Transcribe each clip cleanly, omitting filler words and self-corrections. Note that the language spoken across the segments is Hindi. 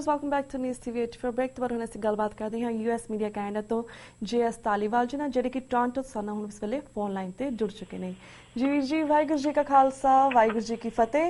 viewers, welcome back to News TV84 break to barone se galbaat karde hain US media canada to JS Dhaliwal ji na jehde ki Toronto sana hun is vele phone line te jud chuke ne ji ji vaiguru ji ka khalsa vaiguru ji ki fateh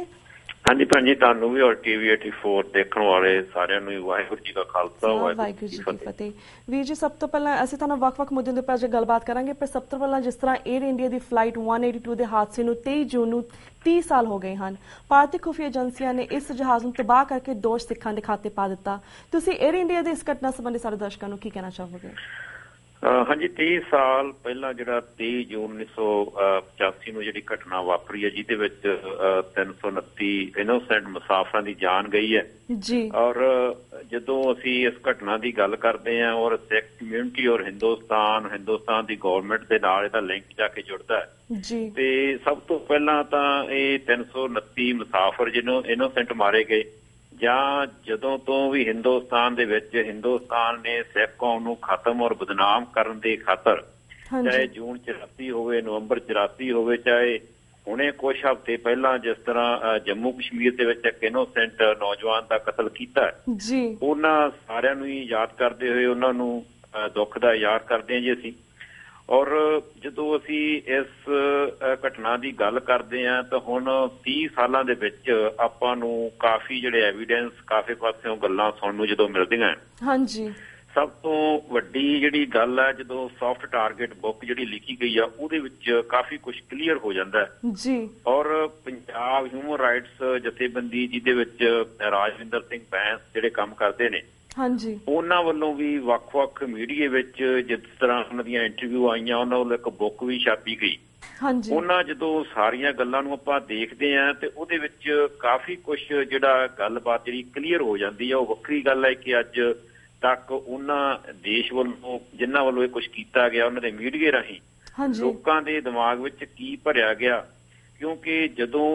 haan ji panji tanu vi aur TV84 dekhan wale sarean nu vaiguru ji ka khalsa vaiguru ji ki fateh vi ji sab to pehla assi tanu vak vak mudde de par galbaat karange par sab to pehla jis tarah Air India di flight 182 de haadse nu 23 June nu 30 साल हो गए हैं। भारतीय खुफिया एजेंसियां ने इस जहाज को तबाह करके दोष सिखा दिखाते पा दिता। तुसी एयर इंडिया दे इस घटना संबंधी सारे दर्शकों को की कहना चाहोगे? हाँ जी, 30 साल पहला जिहड़ा 30 जून 1985 में जिहड़ी घटना वापरी है जिहदे विच 329 इनोसेंट मुसाफरां दी जान गई है जी। और जदों असीं इस घटना की गल करते हैं और सिख कम्यूनिटी और हिंदुस्तान की गवर्नमेंट के नाल इहदा लिंक जाके जुड़ता है जी। ते सब तो पहला तां इह 329 मुसाफर जिन्हों इनोसेंट मारे गए ਜਾਂ ਜਦੋਂ ਤੋਂ ਵੀ ਹਿੰਦੁਸਤਾਨ ਦੇ ਵਿੱਚ ਹਿੰਦੁਸਤਾਨ ਨੇ ਸਿੱਖ ਕੌਮ ਨੂੰ ਖਤਮ ਔਰ ਬਦਨਾਮ ਕਰਨ ਦੇ ਖਾਤਰ ਚਾਹੇ ਜੂਨ 84 ਹੋਵੇ ਨਵੰਬਰ 84 ਹੋਵੇ ਚਾਹੇ ਹੁਣੇ ਕੁਝ ਹਫ਼ਤੇ ਪਹਿਲਾਂ ਜਿਸ ਤਰ੍ਹਾਂ ਜੰਮੂ ਕਸ਼ਮੀਰ ਦੇ ਵਿੱਚ ਇੱਕ ਇਨੋਸੈਂਟ ਨੌਜਵਾਨ ਦਾ ਕਤਲ ਕੀਤਾ ਜੀ, ਉਹਨਾਂ ਸਾਰਿਆਂ ਨੂੰ ਹੀ ਯਾਦ ਕਰਦੇ ਹੋਏ ਉਹਨਾਂ ਨੂੰ ਦੁੱਖ ਦਾ ਯਾਦ ਕਰਦੇ ਹਾਂ ਜੀ ਅਸੀਂ। ਔਰ ਜਦੋਂ ਅਸੀਂ ਇਸ ਘਟਨਾ ਦੀ ਗੱਲ ਕਰਦੇ ਹਾਂ ਤਾਂ ਹੁਣ 30 ਸਾਲਾਂ ਦੇ ਵਿੱਚ ਆਪਾਂ ਨੂੰ ਕਾਫੀ ਜਿਹੜੇ ਐਵੀਡੈਂਸ ਕਾਫੀ ਪਾਸਿਓਂ ਗੱਲਾਂ ਸੁਣਨ ਨੂੰ ਜਦੋਂ ਮਿਲਦੀਆਂ। ਹਾਂਜੀ, ਸਭ ਤੋਂ ਵੱਡੀ ਜਿਹੜੀ ਗੱਲ ਹੈ ਜਦੋਂ ਸੌਫਟ ਟਾਰਗੇਟ ਬੁੱਕ ਜਿਹੜੀ ਲਿਖੀ ਗਈ ਆ ਉਹਦੇ ਵਿੱਚ ਕਾਫੀ ਕੁਝ ਕਲੀਅਰ ਹੋ ਜਾਂਦਾ ਜੀ। ਔਰ ਪੰਜਾਬ ਹਿਊਮਨ ਰਾਈਟਸ ਜਥੇਬੰਦੀ ਜਿਹਦੇ ਵਿੱਚ ਰਾਜਵਿੰਦਰ ਸਿੰਘ ਬੈਂਸ ਜਿਹੜੇ ਕੰਮ ਕਰਦੇ ਨੇ, ਹਾਂਜੀ, ਉਹਨਾਂ ਵੱਲੋਂ ਵੀ ਵੱਖ-ਵੱਖ ਮੀਡੀਏ ਵਿੱਚ ਜਿਸ ਤਰ੍ਹਾਂ ਉਹਨਾਂ ਦੀਆਂ ਇੰਟਰਵਿਊ ਆਈਆਂ ਉਹਨਾਂ ਵੱਲੋਂ ਇੱਕ ਬੁੱਕ ਵੀ ਛਾਪੀ ਗਈ। ਹਾਂਜੀ, ਉਹਨਾਂ ਜਦੋਂ ਸਾਰੀਆਂ ਗੱਲਾਂ ਨੂੰ ਆਪਾਂ ਦੇਖਦੇ ਹਾਂ ਤੇ ਉਹਦੇ ਵਿੱਚ ਕਾਫੀ ਕੁਝ ਜਿਹੜਾ ਗੱਲਬਾਤ ਜਿਹੜੀ ਕਲੀਅਰ ਹੋ ਜਾਂਦੀ ਹੈ। ਉਹ ਵੱਖਰੀ ਗੱਲ ਹੈ ਕਿ ਅੱਜ ਤੱਕ ਉਹਨਾਂ ਦੇਸ਼ ਵੱਲੋਂ ਜਿਨ੍ਹਾਂ ਵੱਲੋਂ ਇਹ ਕੁਝ ਕੀਤਾ ਗਿਆ ਉਹਨਾਂ ਦੇ ਮੀਡੀਏ ਰਾਹੀਂ ਲੋਕਾਂ ਦੇ ਦਿਮਾਗ ਵਿੱਚ ਕੀ ਭਰਿਆ ਗਿਆ, ਕਿਉਂਕਿ ਜਦੋਂ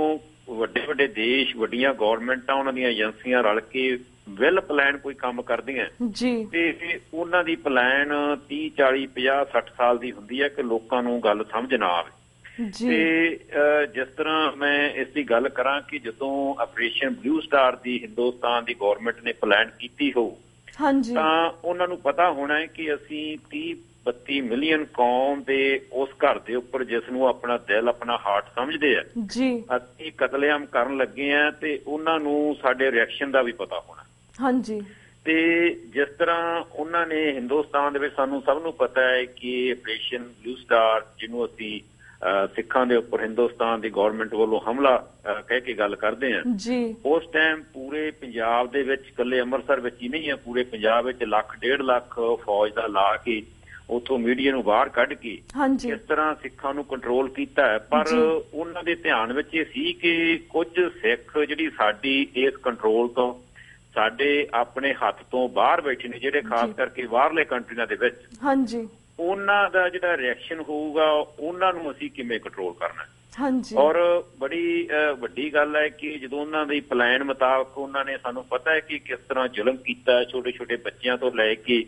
ਵੱਡੇ ਵੱਡੇ ਦੇਸ਼ ਵੱਡੀਆਂ ਗਵਰਨਮੈਂਟਾਂ ਉਹਨਾਂ ਦੀਆਂ ਏਜੰਸੀਆਂ ਰਲ ਕੇ ਵੈਲ ਪਲਾਨ ਕੋਈ ਕੰਮ ਕਰਦੀਆਂ ਜੀ ਤੇ ਉਹਨਾਂ ਦੀ ਪਲਾਨ 30 40 50 60 ਸਾਲ ਦੀ ਹੁੰਦੀ ਹੈ ਕਿ ਲੋਕਾਂ ਨੂੰ ਗੱਲ ਸਮਝ ਨਾ ਆਵੇ ਜੀ। ਤੇ ਜਿਸ ਤਰ੍ਹਾਂ ਮੈਂ ਇਸ ਦੀ ਗੱਲ ਕਰਾਂ ਕਿ ਜਦੋਂ ਆਪਰੇਸ਼ਨ ਬਲੂ ਸਟਾਰ ਦੀ ਹਿੰਦੁਸਤਾਨ ਦੀ ਗਵਰਨਮੈਂਟ ਨੇ ਪਲਾਨ ਕੀਤੀ ਹੋ, ਹਾਂਜੀ, ਤਾਂ ਉਹਨਾਂ ਨੂੰ ਪਤਾ ਹੋਣਾ ਹੈ ਕਿ ਅਸੀਂ 30-32 ਮਿਲੀਅਨ ਕੌਮ ਦੇ ਉਸ ਘਰ ਦੇ ਉੱਪਰ ਜਿਸ ਨੂੰ ਆਪਣਾ ਦਿਲ ਆਪਣਾ ਹਾਰਟ ਸਮਝਦੇ ਆ ਜੀ ਅਸੀਂ ਕਤਲੇਆਮ ਕਰਨ ਲੱਗੇ ਆ, ਤੇ ਉਹਨਾਂ ਨੂੰ ਸਾਡੇ ਰਿਐਕਸ਼ਨ ਦਾ ਵੀ ਪਤਾ ਹੋਣਾ। ਹਾਂਜੀ, ਤੇ ਜਿਸ ਤਰ੍ਹਾਂ ਉਹਨਾਂ ਨੇ ਹਿੰਦੁਸਤਾਨ ਦੇ ਵਿੱਚ ਸਾਨੂੰ ਸਭ ਨੂੰ ਪਤਾ ਹੈ ਕਿ ਆਪਰੇਸ਼ਨ ਬਲੂ ਸਟਾਰ ਜਿਹਨੂੰ ਅਸੀਂ ਸਿੱਖਾਂ ਦੇ ਉੱਪਰ ਹਿੰਦੁਸਤਾਨ ਦੀ ਗਵਰਨਮੈਂਟ ਵੱਲੋਂ ਹਮਲਾ ਕਹਿ ਕੇ ਗੱਲ ਕਰਦੇ ਹਾਂ ਜੀ, ਉਸ ਟਾਈਮ ਪੂਰੇ ਪੰਜਾਬ ਦੇ ਵਿੱਚ ਇਕੱਲੇ ਅੰਮ੍ਰਿਤਸਰ ਵਿੱਚ ਹੀ ਨਹੀਂ ਹੈ, ਪੂਰੇ ਪੰਜਾਬ ਵਿੱਚ 1.5 ਲੱਖ ਫੌਜ ਦਾ ਲਾ ਕੇ ਉੱਥੋਂ ਮੀਡੀਆ ਨੂੰ ਬਾਹਰ ਕੱਢ ਕੇ ਇਸ ਤਰ੍ਹਾਂ ਸਿੱਖਾਂ ਨੂੰ ਕੰਟਰੋਲ ਕੀਤਾ ਹੈ। ਪਰ ਉਹਨਾਂ ਦੇ ਧਿਆਨ ਵਿੱਚ ਇਹ ਸੀ ਕਿ ਕੁਝ ਸਿੱਖ ਜਿਹੜੀ ਸਾਡੀ ਇਸ ਕੰਟਰੋਲ ਤੋਂ ਸਾਡੇ ਆਪਣੇ ਹੱਥ ਤੋਂ ਬਾਹਰ ਬੈਠੇ ਨੇ ਜਿਹੜੇ ਖਾਸ ਕਰਕੇ ਬਾਹਰਲੇ ਕੰਟਰੀਆਂ ਦੇ ਵਿੱਚ, ਹਾਂਜੀ, ਉਹਨਾਂ ਦਾ ਜਿਹੜਾ ਰਿਐਕਸ਼ਨ ਹੋਊਗਾ ਉਹਨਾਂ ਨੂੰ ਅਸੀਂ ਕਿਵੇਂ ਕੰਟਰੋਲ ਕਰਨਾ। ਹਾਂਜੀ, ਔਰ ਬੜੀ ਵੱਡੀ ਗੱਲ ਹੈ ਕਿ ਜਦੋਂ ਉਹਨਾਂ ਦੇ ਪਲਾਨ ਮੁਤਾਬਕ ਉਹਨਾਂ ਨੇ ਸਾਨੂੰ ਪਤਾ ਹੈ ਕਿ ਕਿਸ ਤਰ੍ਹਾਂ ਜ਼ੁਲਮ ਕੀਤਾ, ਛੋਟੇ ਛੋਟੇ ਬੱਚਿਆਂ ਤੋਂ ਲੈ ਕੇ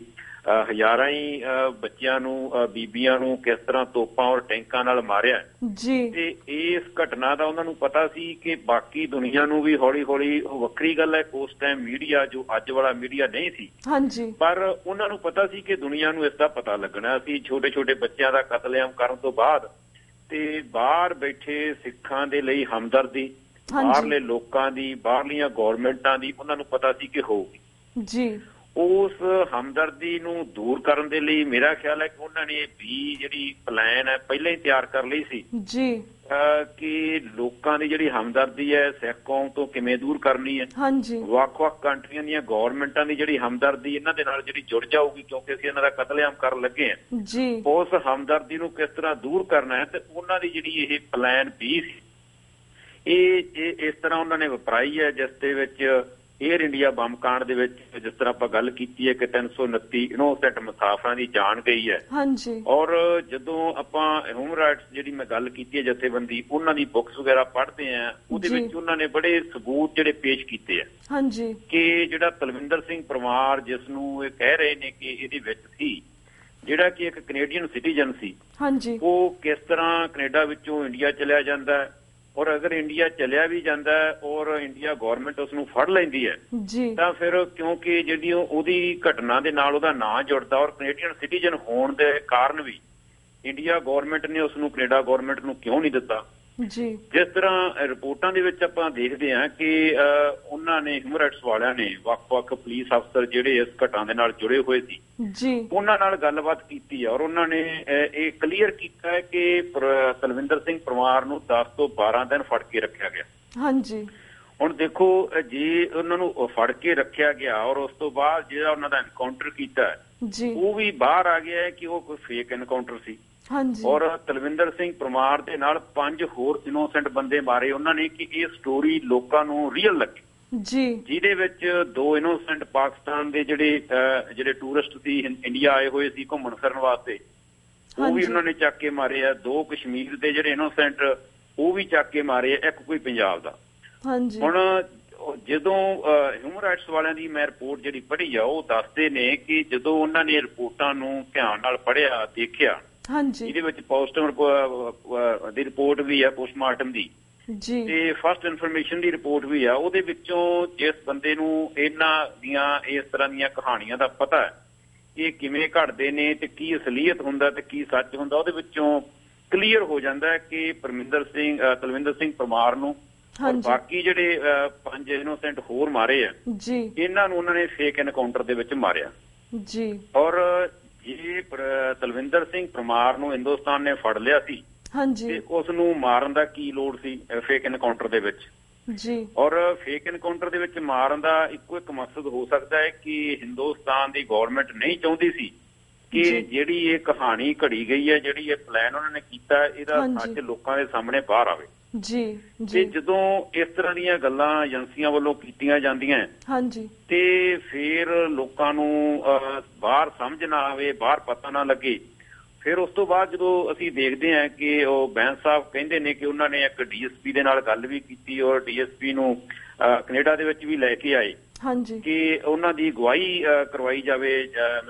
ਹਜ਼ਾਰਾਂ ਹੀ ਬੱਚਿਆਂ ਨੂੰ ਬੀਬੀਆਂ ਨੂੰ ਕਿਸ ਤਰ੍ਹਾਂ ਤੋਪਾਂ ਔਰ ਟੈਂਕਾਂ ਨਾਲ ਮਾਰਿਆ ਜੀ। ਤੇ ਇਸ ਘਟਨਾ ਦਾ ਉਹਨਾਂ ਨੂੰ ਪਤਾ ਸੀ ਕਿ ਬਾਕੀ ਦੁਨੀਆ ਨੂੰ ਵੀ ਹੌਲੀ ਹੌਲੀ, ਉਹ ਵੱਖਰੀ ਗੱਲ ਹੈ ਉਸ ਟਾਈਮ ਮੀਡੀਆ ਜੋ ਅੱਜ ਵਾਲਾ ਮੀਡੀਆ ਨਹੀਂ ਸੀ, ਹਾਂਜੀ, ਪਰ ਉਹਨਾਂ ਨੂੰ ਪਤਾ ਸੀ ਕਿ ਦੁਨੀਆ ਨੂੰ ਇਸ ਦਾ ਪਤਾ ਲੱਗਣਾ ਸੀ। ਛੋਟੇ ਛੋਟੇ ਬੱਚਿਆਂ ਦਾ ਕਤਲੇਆਮ ਕਰਨ ਤੋਂ ਬਾਅਦ ਤੇ ਬਾਹਰ ਬੈਠੇ ਸਿੱਖਾਂ ਦੇ ਲਈ ਹਮਦਰਦੀ ਬਾਹਰਲੇ ਲੋਕਾਂ ਦੀ ਬਾਹਰਲੀਆਂ ਗਵਰਨਮੈਂਟਾਂ ਦੀ ਉਹਨਾਂ ਨੂੰ ਪਤਾ ਸੀ ਕਿ ਹੋਊਗੀ ਜੀ। ਉਸ ਹਮਦਰਦੀ ਨੂੰ ਦੂਰ ਕਰਨ ਦੇ ਲਈ ਮੇਰਾ ਖਿਆਲ ਹੈ ਕਿ ਉਹਨਾਂ ਨੇ ਇਹ ਵੀ ਜਿਹੜੀ ਪਲਾਨ ਹੈ ਪਹਿਲਾਂ ਹੀ ਤਿਆਰ ਕਰ ਲਈ ਸੀ ਜੀ ਕਿ ਲੋਕਾਂ ਦੀ ਜਿਹੜੀ ਹਮਦਰਦੀ ਹੈ ਸਿੱਖ ਕੌਮ ਤੋਂ ਕਿਵੇਂ ਦੂਰ ਕਰਨੀ ਹੈ। ਹਾਂਜੀ, ਵੱਖ-ਵੱਖ ਕੰਟਰੀਆਂ ਦੀਆਂ ਗਵਰਨਮੈਂਟਾਂ ਦੀ ਜਿਹੜੀ ਹਮਦਰਦੀ ਇਹਨਾਂ ਦੇ ਨਾਲ ਜਿਹੜੀ ਜੁੜ ਜਾਊਗੀ ਕਿਉਂਕਿ ਅਸੀਂ ਇਹਨਾਂ ਦਾ ਕਤਲੇਆਮ ਕਰਨ ਲੱਗੇ ਹਾਂ ਜੀ, ਉਸ ਹਮਦਰਦੀ ਨੂੰ ਕਿਸ ਤਰ੍ਹਾਂ ਦੂਰ ਕਰਨਾ ਹੈ। ਤੇ ਉਹਨਾਂ ਦੀ ਜਿਹੜੀ ਇਹ ਪਲਾਨ ਵੀ ਸੀ ਇਹ ਇਸ ਤਰ੍ਹਾਂ ਉਹਨਾਂ ਨੇ ਵਪਰਾਈ ਹੈ ਜਿਸ ਦੇ ਵਿੱਚ ਏਅਰ ਇੰਡੀਆ ਬੰਬ ਕਾਂਡ ਦੇ ਵਿੱਚ ਜਿਸ ਤਰ੍ਹਾਂ ਆਪਾਂ ਗੱਲ ਕੀਤੀ ਹੈ ਕਿ 329 ਇਨੋਸੈਂਟ ਮੁਸਾਫਰਾਂ ਦੀ ਜਾਨ ਗਈ ਹੈ। ਹਾਂਜੀ, ਔਰ ਜਦੋਂ ਆਪਾਂ ਹਿਊਮਨ ਰਾਈਟਸ ਜਿਹੜੀ ਮੈਂ ਗੱਲ ਕੀਤੀ ਹੈ ਜਥੇਬੰਦੀ ਉਹਨਾਂ ਦੀ ਬੁੱਕਸ ਵਗੈਰਾ ਪੜ੍ਹਦੇ ਆ ਉਹਦੇ ਵਿੱਚ ਉਹਨਾਂ ਨੇ ਬੜੇ ਸਬੂਤ ਜਿਹੜੇ ਪੇਸ਼ ਕੀਤੇ ਆ, ਹਾਂਜੀ, ਕਿ ਜਿਹੜਾ ਤਲਵਿੰਦਰ ਸਿੰਘ ਪਰਮਾਰ ਜਿਸ ਨੂੰ ਇਹ ਕਹਿ ਰਹੇ ਨੇ ਕਿ ਇਹਦੇ ਵਿੱਚ ਸੀ ਜਿਹੜਾ ਕਿ ਇੱਕ ਕੈਨੇਡੀਅਨ ਸਿਟੀਜ਼ਨ ਸੀ, ਹਾਂਜੀ, ਉਹ ਕਿਸ ਤਰ੍ਹਾਂ ਕੈਨੇਡਾ ਵਿੱਚੋਂ ਇੰਡੀਆ ਚਲਿਆ ਜਾਂਦਾ और अगर इंडिया चलिया भी जाता है और इंडिया गवर्नमेंट उसनूं फड़ लैंदी है तां फिर क्योंकि जिहड़ी उहदी घटना दे नाल उहदा नां जुड़दा और कैनेडियन सिटीजन होण दे कारण भी इंडिया गवर्नमेंट ने उसनूं कनेडा गवर्नमेंट नूं क्यों नहीं दित्ता। जिस तरह रिपोर्टां दे विच आपां देखदे हां कि उन्हां ने ह्यूमन राइट्स वालियां ने वक्-वक् पुलिस अफसर जिहड़े इस घटना दे नाल जुड़े हुए सी उन्हां नाल गल्लबात कीती है और उन्हां ने ये क्लीयर कीता है कि तलविंदर सिंह परमार नूं 10 तो 12 दिन फड़ के रखिया गया। हाँ जी, हुण देखो जे उन्हां नूं फड़ के रखिया गया और उस तो बाद जिहड़ा उन्हां दा एनकाउंटर कीता है वो भी बाहर आ गया है कि वो कोई फेक एनकाउंटर सी। और तलविंदर सिंह परमार दे नाल 5 होर इनोसेंट बंदे मारे उन्होंने कि ये स्टोरी लोगों को रियल लगे जी, जिहदे विच 2 इनोसेंट पाकिस्तान दे जिहड़े टूरिस्ट सी इंडिया आए हुए सी घूमण फिरन वास्ते वो भी उन्होंने चक के मारे आ, 2 कश्मीर दे जिहड़े इनोसेंट वो भी चक के मारे आ, 1 कोई पंजाब दा। हुण जदों ह्यूमन राइट्स वालियां दी मैं रिपोर्ट जिहड़ी पढ़ी आ वो दसदे ने कि जदों उन्हां ने रिपोर्टां नूं ध्यान नाल पढ़िया देखिया रिपोर्ट भी है पोस्टमार्टम की फस्ट इनफॉरमेशन की रिपोर्ट भी है उहदे विच्चों जिस बंदे नूं इन्हां दियां इस तरह दियां कहानियां दा पता है कि किवें घटदे ने ते की असलीयत हुंदा ते की सच हुंदा उहदे विच्चों क्लीयर हो जांदा है कि तलविंदर सिंह परमार नूं और बाकी जिहड़े 5 इनोसेंट होर मारे आ इन्हां नूं उन्हां ने फेक एनकाउंटर दे विच मारिया जी। और ये तलविंदर सिंह परमार नूं हिंदुस्तान ने फड़ लिया सी ते उस नूं मारन दा की लोड़ सी फेक एनकाउंटर दे विच जी। और फेक एनकाउंटर दे विच मारन दा इक्को एक मकसद हो सकता है कि हिंदुस्तान दी गवर्नमेंट नहीं चाहुंदी सी कि जिहड़ी ये कहानी घड़ी गई है जिहड़ी ये प्लान उन्होंने कीता इहदा सच लोकां दे सामने बाहर आवे जी। जी जदों इस तरह दीयां गल्लां एजेंसियां वल्लों कीतीयां जांदियां हां जी ते फिर लोकां नूं बाहर समझ ना आवे बाहर पता ना लगे फिर उस तो बाद जदों असीं देखदे हां कि ओह बैंस साहब कहिंदे ने कि उन्हां ने एक डीएसपी दे नाल गल भी कीती और डीएसपी नूं कनेडा दे विच भी लैके आए हां जी कि उन्हां दी गवाही करवाई जावे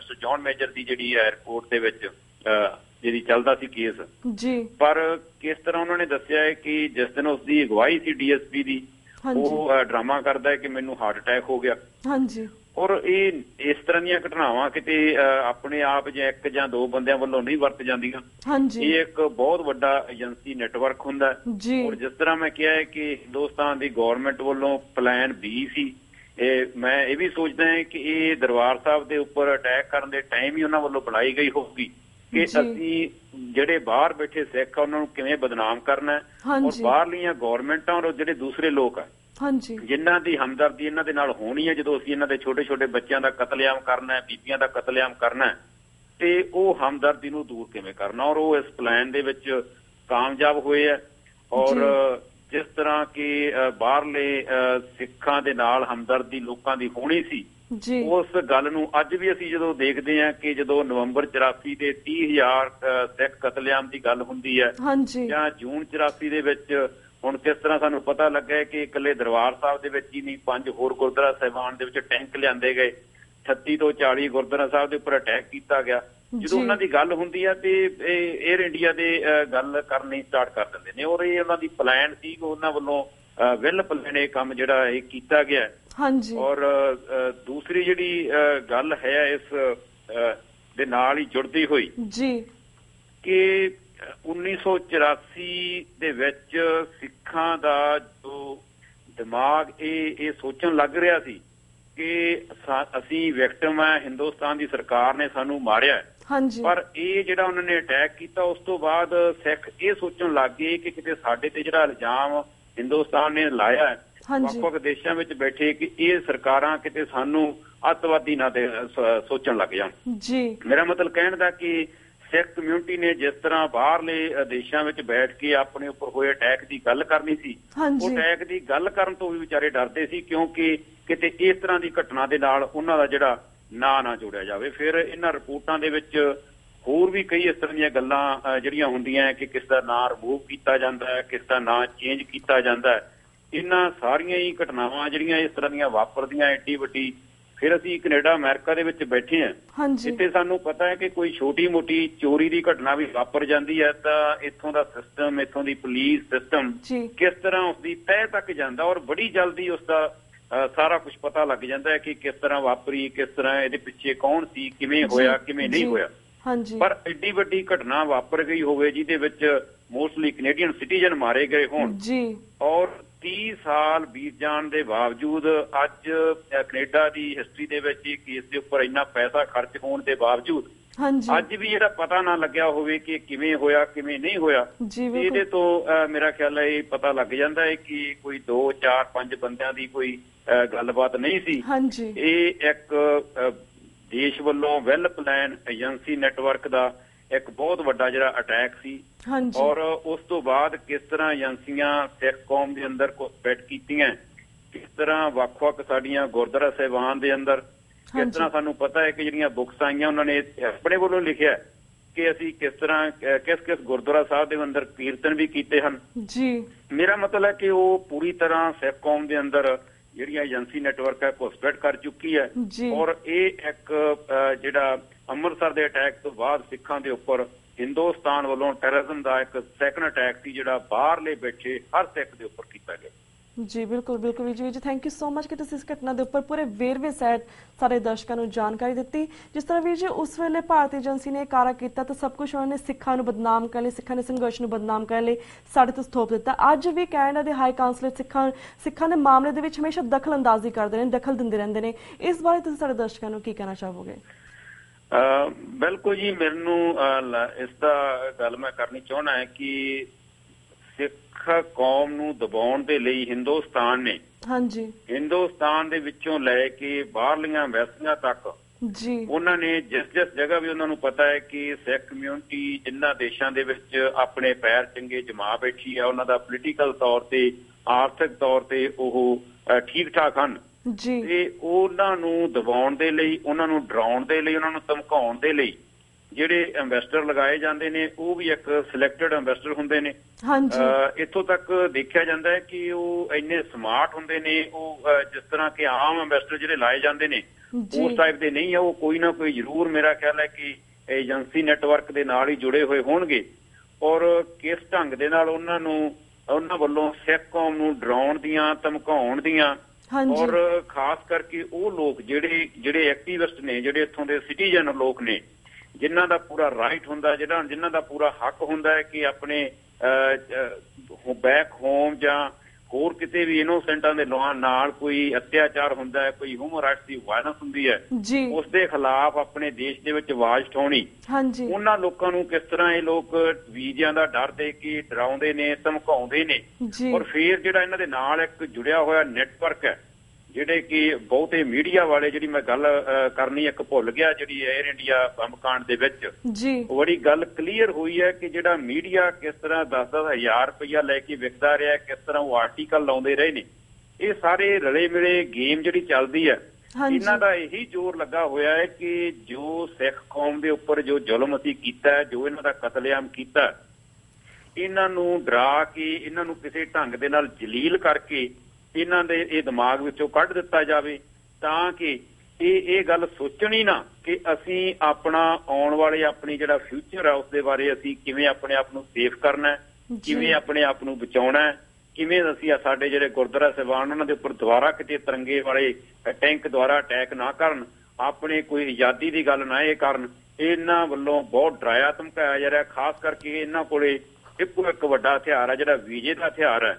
मिस्टर जॉन मेजर दी जिहड़ी एयरपोर्ट दे विच जी चलता सी केस जी। पर किस तरह उन्होंने दस्या है कि जिस दिन उसकी अगवाई सी डीएसपी की वो ड्रामा करता है कि मैनू हार्ट अटैक हो गया। हाँ जी। और ये इस तरह दी घटनावां किते अपने आप जां एक जां दो बंदियां वल्लों नहीं वरत जांदियां। हाँ जी। ये एक बहुत वड्डा एजेंसी नैटवर्क हुंदा है और जिस तरह मैं कहा है कि हिंदुस्तान की गवर्नमेंट वल्लों प्लान बी सी मैं ये भी सोचता है कि ये दरबार साहब के उपर अटैक करने के टाइम ही उन्होंने वल्लों बनाई गई होगी कि असीं जिहड़े बाहर बैठे सिख उन्हां नूं किवें बदनाम करना है और बाहरलियां गवर्नमेंटां और जिहड़े दूसरे लोग है जिन्हां दी हमदर्दी इन्हां दे नाल होणी है जदों असीं इन्हां दे छोटे छोटे बच्चियां दा कतलेआम करना है बीबीआं दा कतलेआम करना है ते ओह हमदर्दी नूं दूर किवें करना और ओह इस प्लान दे विच कामयाब होए है। और जिस तरह कि बाहरले सिखां दे नाल हमदर्दी लोकां दी होणी सी उस गल नूं अज भी असीं जदों देखदे हां कि जदों नवंबर 84 के 30,000 सिख कतलेआम की गल हुंदी है जां जून 84 दे विच हुण किस तरह सानूं पता लगा है कि इकल्ले दरबार साहब दे विच ही नहीं 5 होर गुरद्वारा साहिबान दे विच टैंक लिआंदे गए 36 ਤੋਂ 40 गुरद्वारा साहब के उपर अटैक किया गया जदों उन्हां दी गल हुंदी है ते एयर इंडिया दे गल करनी स्टार्ट कर दिंदे ने और ये उन्हां दी प्लान सी उन्हां वल्लों वेल प्लान ये काम जिहड़ा ये कीता गया है। और दूसरी जिहड़ी गल है इस दे नाल ही जुड़दी हुई कि 1984 दे विच सिखां दा जो दिमाग ये सोचण लग रहा सी कि असीं विक्टिम है हिंदुस्तान दी सरकार ने सानू मारिया पर ये जिहड़ा उन्हां ने अटैक कीता उस तो बाद सिख ये सोचण लग गए कि किते साडे ते जिहड़ा इल्जाम हिंदुस्तान ने लाया है ਵੱਖ-ਵੱਖ ਦੇਸ਼ਾਂ ਵਿੱਚ ਬੈਠੇ ਕਿ ਇਹ ਸਰਕਾਰਾਂ ਕਿਤੇ ਸਾਨੂੰ ਅੱਤਵਾਦੀ ਨਾ ਸੋਚਣ ਲੱਗ ਜਾਣ ਜੀ। ਮੇਰਾ ਮਤਲਬ ਕਹਿਣ ਦਾ ਕਿ ਸਿੱਖ ਕਮਿਊਨਿਟੀ ਨੇ ਜਿਸ ਤਰ੍ਹਾਂ ਬਾਹਰਲੇ ਦੇਸ਼ਾਂ ਵਿੱਚ ਬੈਠ ਕੇ ਆਪਣੇ ਉੱਪਰ ਹੋਏ ਅਟੈਕ ਦੀ ਗੱਲ ਕਰਨੀ ਸੀ ਉਹ ਅਟੈਕ ਦੀ ਗੱਲ ਕਰਨ ਤੋਂ ਵੀ ਵਿਚਾਰੇ ਡਰਦੇ ਸੀ ਕਿਉਂਕਿ ਕਿਤੇ ਇਸ ਤਰ੍ਹਾਂ ਦੀ ਘਟਨਾ ਦੇ ਨਾਲ ਉਹਨਾਂ ਦਾ ਜਿਹੜਾ ਨਾਂ ਨਾ ਜੋੜਿਆ ਜਾਵੇ। ਫਿਰ ਇਹਨਾਂ ਰਿਪੋਰਟਾਂ ਦੇ ਵਿੱਚ ਹੋਰ ਵੀ ਕਈ ਇਸ ਤਰ੍ਹਾਂ ਦੀਆਂ ਗੱਲਾਂ ਜਿਹੜੀਆਂ ਹੁੰਦੀਆਂ ਕਿ ਕਿਸ ਦਾ ਨਾਂ ਰਿਮੂਵ ਕੀਤਾ ਜਾਂਦਾ ਹੈ ਕਿਸ ਦਾ ਨਾਂ ਚੇਂਜ ਕੀਤਾ ਜਾਂਦਾ ਹੈ। इन्हां सारियां ही घटनावां जिहड़ियां इस तरह दीयां वापरदियां एड्डी वड्डी फिर असीं कनेडा अमेरिका दे विच बैठे हैं, जिथे सानू पता है कि कोई छोटी मोटी चोरी दी घटना भी वापर जाती है तो इत्थों दा सिस्टम, इत्थों दी पुलिस सिस्टम किस तरह उसकी तह तक जाता और बड़ी जल्दी उसका सारा कुछ पता लग जाता है कि किस तरह वापरी, किस तरह इहदे पिछे कौन सी, किवें होया किवें नहीं होया। पर एड्डी वड्डी घटना वापर गई होवे जिहदे विच मोस्टली कनेडियन सिटीजन मारे गए होण और 30 साल बीत जाने के बावजूद अज कनेडा की हिस्टरी दे विच केस दे उपर इन्ना पैसा खर्च होने के बावजूद अज भी जिहड़ा पता ना लग्या होवे कि किवें होया किवें नहीं होया। इहदे तो मेरा ख्याल है पता लग जांदा है कि कोई 2 4 5 बंदियां दी कोई गलबात नहीं सी। इह एक देश वालों वैल प्लान एजेंसी नैटवर्क दा एक बहुत वड्डा जिहड़ा अटैक सी और उस तो बाद किस तरह एजेंसियां सिख कौम के अंदर घुसपैठ कीतियां, किस तरह वख-वख साडियां गुरद्वारा साहिबान के अंदर किस तरह सानू पता है कि जिहड़ियां बुक्स आईयां उन्होंने अपने वालों लिखिया कि असीं किस तरह किस किस गुरद्वारा साहिब के अंदर कीर्तन भी कीते हन। मेरा मतलब है कि वो पूरी तरह सिख कौम के अंदर जिहड़ी एजेंसी नैटवर्क है घुसपैठ कर चुकी है और यह एक जिहड़ा अमृतसर के अटैक तो बाद सिखां दे उपर हिंदुस्तान वालों टैररिज्म का एक सैकंड अटैक सी जिहड़ा बाहरले बैठे हर सिख के उपर किया गया। जी बिल्कुल बिल्कुल जी जी, थैंक यू सो मच कि तुसीं इस घटना के उपर पूरे वेरवे सहित सारे दर्शकों को जानकारी दी। जिस तरह वीर जी उस वेले भारतीय एजेंसी ने कारा किया तो सब कुछ उन्होंने सिखा बदनाम करने, सिखा ने संघर्ष को बदनाम करने साढ़े तो थोप दिता। अज भी कैनेडा के हाई काउंसलर सिखा के मामले के हमेशा दखलअंदाजी करते हैं, दखल देंदे रहिंदे ने। इस बारे तुसीं साडे दर्शकों को की कहना चाहोगे? बिल्कुल जी, मैनू इसका गल मैं करनी चाहना है कि सिख कौम नू दबाउण दे लई हिंदुस्तान ने हिंदुस्तान दे विचों लैके बाहरलियां वैसियां तक उन्होंने जिस जिस जगह भी उन्होंने पता है कि सिख कम्यूनिटी जिन्होंने देशों दे विच अपने पैर चंगे जमा बैठी है उन्हों दा पोलिटिकल तौर ते आर्थिक तौर ते ओह ठीक ठाक हन, उन्होंने दबाउण दे लई, उन्होंने डराउण दे लई, उन्होंने धमकाउण दे लई जिहड़े एंबेसडर लगाए जाते हैं वो भी एक सिलेक्टेड एंबेसडर होंदे ने। इत्थों तक देखा जाता है कि वो इन्ने स्मार्ट होंदे ने, जिस तरह के आम एंबेसडर जिहड़े लाए जाते हैं उस टाइप के नहीं है, वो कोई ना कोई जरूर मेरा ख्याल है कि एजेंसी नैटवर्क के नाल ही जुड़े हुए होणगे और किस ढंग दे नाल उन्होंने वालों सिख कौम नूं डराउण दियां, धमकाउण दियां और खास करके वो लोग जिहड़े एक्टिविस्ट ने, जिहड़े इत्थों दे सिटीजन लोग ने, जिन्हां दा पूरा राइट हुंदा, जिन्हां दा पूरा हक हुंदा है कि अपने बैक होम जां होर किते भी इनोसेंटां दे नाल कोई अत्याचार हुंदा है, कोई ह्यूमन राइट्स दी वायलेंस हुंदी है, उस दे खिलाफ अपने देश दे विच आवाज़ उठाउणी। उन्हां लोकां नूं किस तरह ये लोग वीज़ियां दा डर दे के डराउंदे ने, धमकाउंदे ने और फिर जिहड़ा इन्हां दे नाल एक जुड़िया होया नैटवर्क है जिहड़े कि बहुते मीडिया वाले, जिहड़ी मैं गल करनी एक भुल गया, जिहड़ी एयर इंडिया बम कांड दे विच बड़ी गल क्लीयर हुई है कि जिहड़ा मीडिया किस तरह 10-10 हज़ार रुपया लैके विकदा रहा, किस तरह वो आर्टिकल लाउंदे रहे ने, ये सारे रले मिले गेम जिहड़ी चलदी है। इन्हां दा यही जोर लगा होया है कि जो सिख कौम दे उपर जो जुल्म असीं कीता, जो इन्हां दा कतलेआम कीता, इन्हां नूं डरा के, इन्हां नूं किसे ढंग दे नाल जलील करके इन्हां दे ये दिमाग विचों कढ दिता जावे तां कि ये गल सोचणी ना कि असीं अपना आउण वाले अपनी जिहड़ा फ्यूचर है उस दे बारे असीं किवें अपने आप नूं सेफ करना है, किवें अपने आप नूं बचाउणा है, किवें असीं साडे जिहड़े गुरद्वारा साहिबान उन्हां दे उपर दुबारा किते तिरंगे वाले टैंक द्वारा अटैक ना करन, अपने कोई आज़ादी दी गल ना ये करन। इन्हां वल्लों बहुत डराया धमकाया जा रिहा, खास करके इन्हां कोले ਇੱਕੋ ਇੱਕ ਵੱਡਾ ਹਥਿਆਰ ਹੈ ਜਿਹੜਾ ਵੀਜ਼ੇ ਦਾ ਹਥਿਆਰ ਹੈ,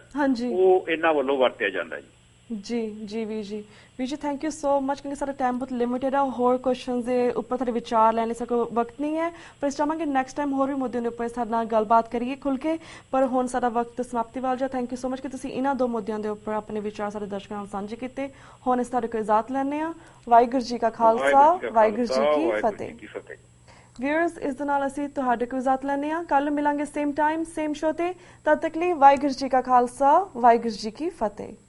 ਉਹ ਇਹਨਾਂ ਵੱਲੋਂ ਵਰਤਿਆ ਜਾਂਦਾ ਜੀ। जी जी वीर जी थैंक यू सो मच, क्योंकि सारा टाइम बहुत लिमिटेड है, होर क्वेश्चन के उपर थोड़े विचार लैने सारे को वक्त नहीं है, पर इस चाहेंगे नैक्सट टाइम होर भी मुद्दों के उपर साथ गलबात करिए खुल के, पर हुण सारा वक्त समाप्ति वाल जा। थैंक यू सो मच कि तुसीं इन्हां दो मुद्दों के उपर अपने विचार सारे दर्शकों नाल सांझे कीते। हुण इस तुहाडे कोल इजाजत लैंदे आ। वाहिगुरू जी का खालसा, वाहिगुरू जी की फतेह। व्यूअर्स, इस दे नाल असीं तुहाडे कोल इजाजत लैंदे आ। कल मिलांगे सेम टाइम सेम शो ते, तद तक वाहिगुरू जी का खालसा, वाहिगुरू जी की फतेह।